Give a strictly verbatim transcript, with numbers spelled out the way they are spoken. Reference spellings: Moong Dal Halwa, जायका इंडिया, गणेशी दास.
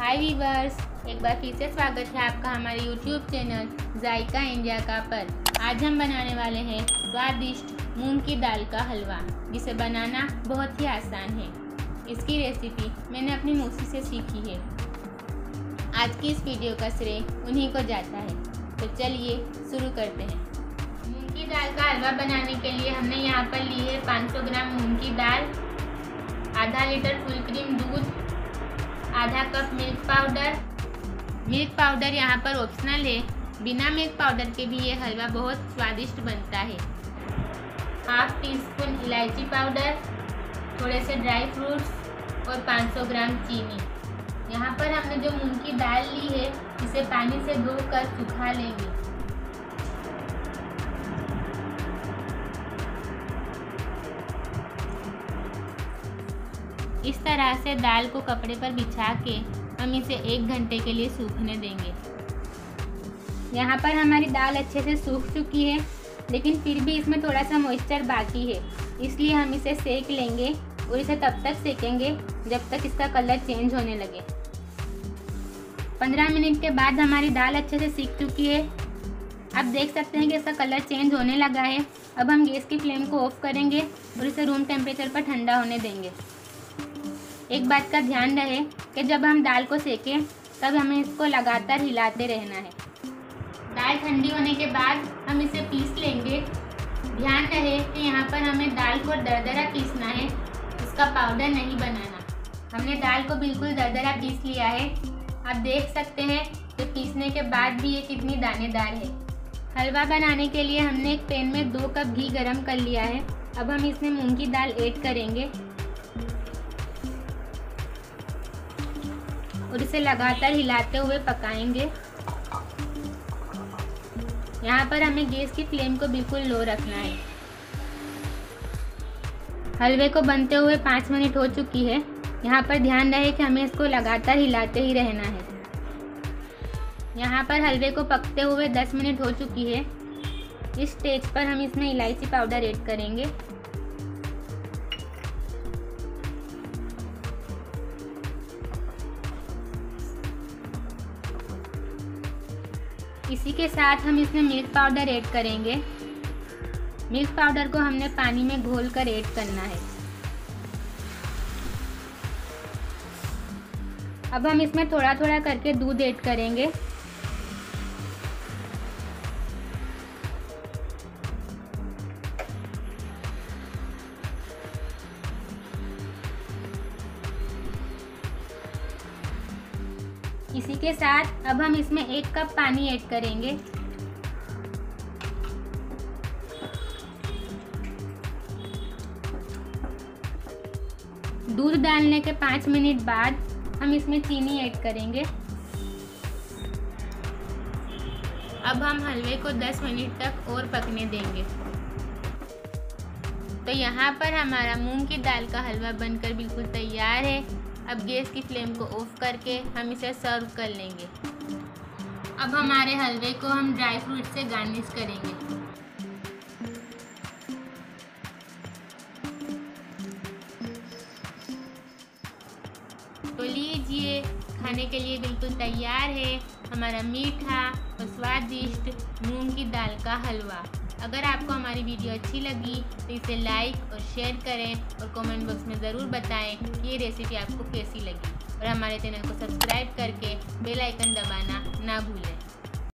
हाय viewers, एक बार फिर से स्वागत है आपका हमारे यूट्यूब चैनल जायका इंडिया का पर। आज हम बनाने वाले हैं स्वादिष्ट मूंग की दाल का हलवा, जिसे बनाना बहुत ही आसान है। इसकी रेसिपी मैंने अपनी मौसी से सीखी है। आज की इस वीडियो का श्रेय उन्हीं को जाता है। तो चलिए शुरू करते हैं। मूंग की दाल का हलवा बनाने के लिए हमने यहाँ पर ली है पाँच सौ ग्राम मूंग की दाल, आधा लीटर फुल क्रीम दूध, आधा cup milk powder. Milk powder यहाँ पर ऑप्शनल है, बिना मिल्क पाउडर के भी ये हलवा बहुत स्वादिष्ट बनता है। हाफ टी स्पून इलायची पाउडर, थोड़े से ड्राई फ्रूट्स और पाँच सौ ग्राम चीनी। यहाँ पर हमने जो मूंग की दाल ली है इसे पानी से धोकर सुखा लेंगे। इस तरह से दाल को कपड़े पर बिछा के हम इसे एक घंटे के लिए सूखने देंगे। यहाँ पर हमारी दाल अच्छे से सूख चुकी है, लेकिन फिर भी इसमें थोड़ा सा मॉइस्चर बाकी है, इसलिए हम इसे सेक लेंगे और इसे तब तक सेकेंगे जब तक इसका कलर चेंज होने लगे। पंद्रह मिनट के बाद हमारी दाल अच्छे से सीख चुकी है। आप देख सकते हैं कि इसका कलर चेंज होने लगा है। अब हम गैस की फ्लेम को ऑफ करेंगे और इसे रूम टेम्परेचर पर ठंडा होने देंगे। एक बात का ध्यान रहे कि जब हम दाल को सेकें तब हमें इसको लगातार हिलाते रहना है। दाल ठंडी होने के बाद हम इसे पीस लेंगे। ध्यान रहे कि यहाँ पर हमें दाल को दरदरा पीसना है, इसका पाउडर नहीं बनाना। हमने दाल को बिल्कुल दरदरा पीस लिया है। आप देख सकते हैं कि पीसने के बाद भी ये कितनी दानेदार है। हलवा बनाने के लिए हमने एक पैन में दो कप घी गर्म कर लिया है। अब हम इसमें मूंग की दाल ऐड करेंगे और इसे लगातार हिलाते हुए पकाएंगे। यहाँ पर हमें गैस की फ्लेम को बिल्कुल लो रखना है। हलवे को बनते हुए पाँच मिनट हो चुकी है। यहाँ पर ध्यान रहे कि हमें इसको लगातार हिलाते ही रहना है। यहाँ पर हलवे को पकते हुए दस मिनट हो चुकी है। इस स्टेज पर हम इसमें इलायची पाउडर ऐड करेंगे। इसी के साथ हम इसमें मिल्क पाउडर ऐड करेंगे। मिल्क पाउडर को हमने पानी में घोलकर ऐड करना है। अब हम इसमें थोड़ा थोड़ा करके दूध ऐड करेंगे। इसी के साथ अब हम इसमें एक कप पानी ऐड करेंगे। दूध डालने के पाँच मिनट बाद हम इसमें चीनी ऐड करेंगे। अब हम हलवे को दस मिनट तक और पकने देंगे। तो यहाँ पर हमारा मूंग की दाल का हलवा बनकर बिल्कुल तैयार है। अब गैस की फ्लेम को ऑफ करके हम इसे सर्व कर लेंगे। अब हमारे हलवे को हम ड्राई फ्रूट से गार्निश करेंगे। तो लीजिए, खाने के लिए बिल्कुल तैयार है हमारा मीठा और स्वादिष्ट मूंग की दाल का हलवा। अगर आपको हमारी वीडियो अच्छी लगी तो इसे लाइक और शेयर करें और कमेंट बॉक्स में ज़रूर बताएं कि ये रेसिपी आपको कैसी लगी। और हमारे चैनल को सब्सक्राइब करके बेल आइकन दबाना ना भूलें।